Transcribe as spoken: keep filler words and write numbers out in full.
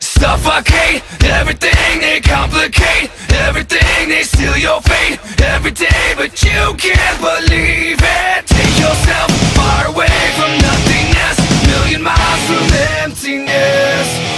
Suffocate everything they complicate, everything they steal your fate every day, but you can't believe it. Take yourself far away from nothingness, million miles from emptiness.